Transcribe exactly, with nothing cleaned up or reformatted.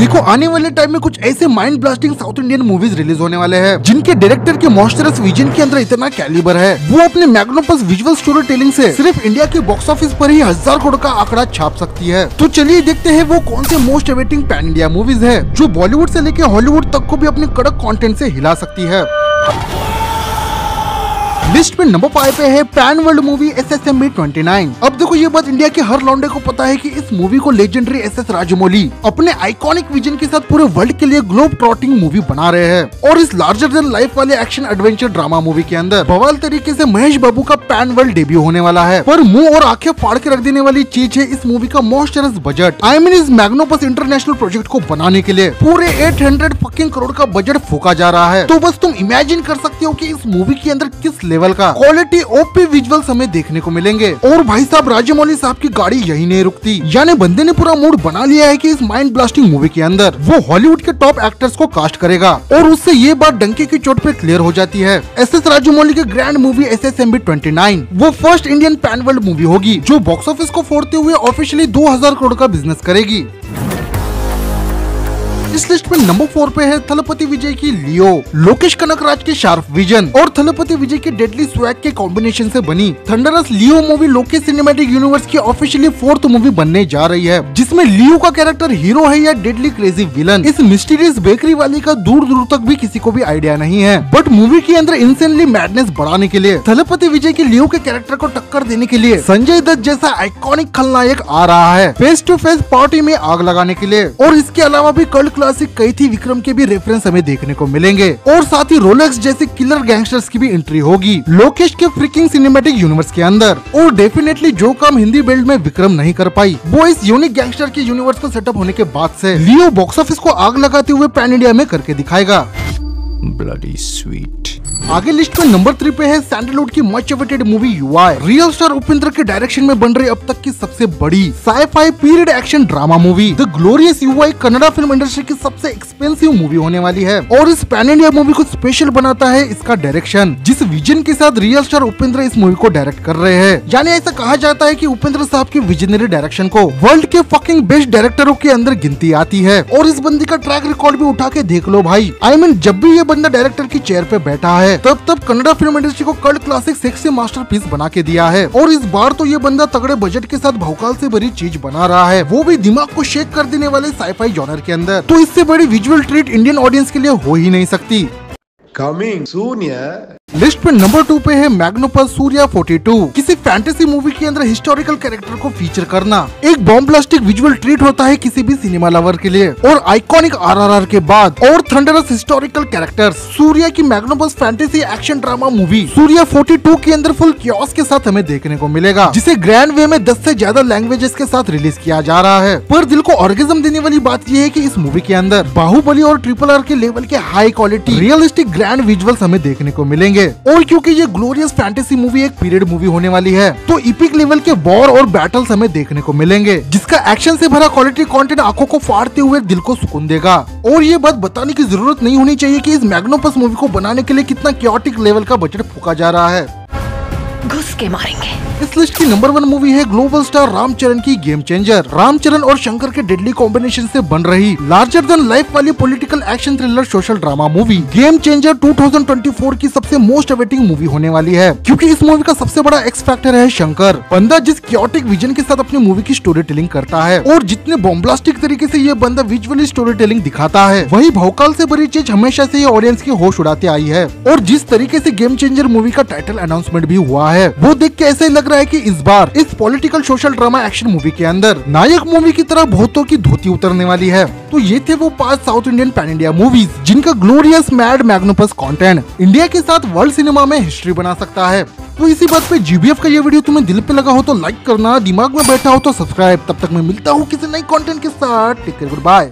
देखो आने वाले टाइम में कुछ ऐसे mind blasting south Indian movies release होने वाले हैं जिनके डायरेक्टर के मॉन्स्टरस विजन के अंदर इतना कैलिबर है, वो अपने मैग्नोपस विजुअल स्टोरी टेलिंग से सिर्फ इंडिया के बॉक्स ऑफिस पर ही हजार करोड़ का आंकड़ा छाप सकती है। तो चलिए देखते हैं वो कौन से most awaiting pan India movies है जो बॉलीवुड से लेकर हॉलीवुड तक को भी अपने कड़क कंटेंट से हिला सकती है। लिस्ट में नंबर फाइव पे है pan world movie S S M B twenty nine. अब देखो ये बात इंडिया के हर लौंडे को पता है कि इस मूवी को लेजेंडरी एस एस राजमौली अपने आइकॉनिक विजन के साथ पूरे वर्ल्ड के लिए ग्लोब ट्रॉटिंग मूवी बना रहे हैं। और इस लार्जर देन लाइफ वाले एक्शन एडवेंचर ड्रामा मूवी के अंदर बवाल तरीके से महेश बाबू का पैन वर्ल्ड डेब्यू होने वाला है। पर मुँह और आंखें फाड़ के रख देने वाली चीज है इस मूवी का मॉन्स्टरस बजट। आई मीन इस मैग्नोपस इंटरनेशनल प्रोजेक्ट को बनाने के लिए पूरे एट हंड्रेड फकिंग करोड़ का बजट फूका जा रहा है। तो बस तुम इमेजिन कर सकते हो कि इस मूवी के अंदर किस लेवल का क्वालिटी ओपी विजुअल समय देखने को मिलेंगे। और भाई साहब राजमौली साहब की गाड़ी यही नहीं रुकती, यानी बंदे ने पूरा मूड बना लिया है कि इस माइंड ब्लास्टिंग मूवी के अंदर वो हॉलीवुड के टॉप एक्टर्स को कास्ट करेगा। और उससे ये बात डंके की चोट पे क्लियर हो जाती है। एस एस राजमौली की grand movie S S M B twenty nine वो first Indian pan world movie होगी जो बॉक्स ऑफिस को फोड़ते हुए ऑफिशियली दो हजार करोड़ का बिजनेस करेगी। इस लिस्ट में नंबर फोर पे है थलपति विजय की लियो। लोकेश कनकराज के शार्प विजन और थलपति विजय के डेडली स्वैग के कॉम्बिनेशन से बनी thunderous Leo movie Lokesh cinematic universe की ऑफिशियली फोर्थ मूवी बनने जा रही है, जिसमें लियो का कैरेक्टर हीरो है या डेडली क्रेजी विलन। इस मिस्टीरियस बेकरी वाली का दूर दूर तक भी किसी को भी आइडिया नहीं है, बट मूवी के अंदर इंसेनली मैडनेस बढ़ाने के लिए थलपति विजय के लियो के कैरेक्टर को टक्कर देने के लिए संजय दत्त जैसा आइकॉनिक खलनायक आ रहा है फेस टू फेस पार्टी में आग लगाने के लिए। और इसके अलावा भी कल्ट क्लासिक कई थी विक्रम के भी रेफरेंस हमें देखने को मिलेंगे और साथ ही रोलेक्स जैसे किलर गैंगस्टर्स की भी एंट्री होगी लोकेश के फ्रिकिंग सिनेमैटिक यूनिवर्स के अंदर। और डेफिनेटली जो काम हिंदी बेल्ट में विक्रम नहीं कर पाई वो इस यूनिक गैंगस्टर के यूनिवर्स को सेटअप होने के बाद से लियो बॉक्स ऑफिस को आग लगाते हुए पैन इंडिया में करके दिखाएगा। Bloody sweet. आगे लिस्ट में नंबर थ्री पे है सैंडलवुड की much awaited movie UI. Real star Upendra के डायरेक्शन में बन रही अब तक की सबसे बड़ी sci-fi period action drama movie the glorious UI Kannada film industry की सबसे एक्सपेंसिव मूवी होने वाली है। और इस पैन इंडिया मूवी को स्पेशल बनाता है इसका डायरेक्शन, जिस विजन के साथ रियल स्टार उपेंद्र इस मूवी को डायरेक्ट कर रहे हैं। यानी ऐसा कहा जाता है की उपेंद्र साहब के विजनरी डायरेक्शन को वर्ल्ड के फकिंग बेस्ट डायरेक्टरों के अंदर गिनती आती है। और इस बंदी का ट्रैक रिकॉर्ड भी उठा के देख लो भाई। आई मीन जब भी ये बंदा डायरेक्टर की चेयर पे बैठा है तब तब कन्नड़ा फिल्म इंडस्ट्री को कल्ट क्लासिक सेक्सी मास्टरपीस बना के दिया है। और इस बार तो ये बंदा तगड़े बजट के साथ भौकाल से भरी चीज बना रहा है, वो भी दिमाग को शेक कर देने वाले साईफाई जॉनर के अंदर। तो इससे बड़ी विजुअल ट्रीट इंडियन ऑडियंस के लिए हो ही नहीं सकती। Coming soon. लिस्ट में नंबर टू पे है मैग्नोपस सूर्या फोर्टी टू। किसी फैंटेसी मूवी के अंदर हिस्टोरिकल कैरेक्टर को फीचर करना एक बॉम्ब ब्लास्टिक विजुअल ट्रीट होता है किसी भी सिनेमा लवर के लिए। और आइकॉनिक आर आर आर के बाद और थंडरस हिस्टोरिकल कैरेक्टर सूर्या की magnum opus fantasy action drama movie Suriya forty two के अंदर फुल कियोस्क के साथ हमें देखने को मिलेगा, जिसे ग्रैंड वे में दस से ज्यादा लैंग्वेजेस के साथ रिलीज किया जा रहा है। पर दिल को ऑर्गेजम देने वाली बात यह है की इस मूवी के अंदर बाहुबली और ट्रिपल आर के लेवल के high quality realistic grand visuals हमें देखने को मिलेंगे। और क्योंकि ये ग्लोरियस फैंटेसी मूवी एक पीरियड मूवी होने वाली है तो इपिक लेवल के वॉर और बैटल्स हमें देखने को मिलेंगे, जिसका एक्शन से भरा क्वालिटी कंटेंट आंखों को फाड़ते हुए दिल को सुकून देगा। और ये बात बताने की जरूरत नहीं होनी चाहिए कि इस मैग्नोपस मूवी को बनाने के लिए कितना क्योटिक लेवल का बजट फूका जा रहा है। घुस के मारेंगे। इस लिस्ट की नंबर वन मूवी है ग्लोबल स्टार राम चरण की गेम चेंजर। राम चरण और शंकर के डेडली कॉम्बिनेशन से बन रही लार्जर देन लाइफ वाली political action thriller social drama movie game changer two thousand twenty four की सबसे मोस्ट अवेटिंग मूवी होने वाली है, क्योंकि इस मूवी का सबसे बड़ा एक्स फैक्टर है शंकर, बंदा जिस क्योटिक विजन के साथ अपनी मूवी की स्टोरी टेलिंग करता है। और जितने बॉम्ब्लास्टिक तरीके से ये बंदा विजुअली स्टोरी टेलिंग दिखाता है, वही भौकाल से भरी चीज हमेशा से ये ऑडियंस की होश उड़ाते आई है। और जिस तरीके से गेम चेंजर मूवी का टाइटल अनाउंसमेंट भी हुआ है, वो देख के ऐसे लग रहा है कि इस बार इस political social drama action movie के अंदर नायक मूवी की तरह बहुतों की धोती उतरने वाली है। तो ये थे वो पांच south Indian pan India movies जिनका glorious mad magnum opus content India के साथ वर्ल्ड सिनेमा में हिस्ट्री बना सकता है। तो इसी बात पे जीबीएफ का ये वीडियो तुम्हें दिल पे लगा हो तो लाइक करना, दिमाग में बैठा हो तो सब्सक्राइब। तब तक मैं मिलता हूँ किसी नई कॉन्टेंट के साथ। Take care, good bye.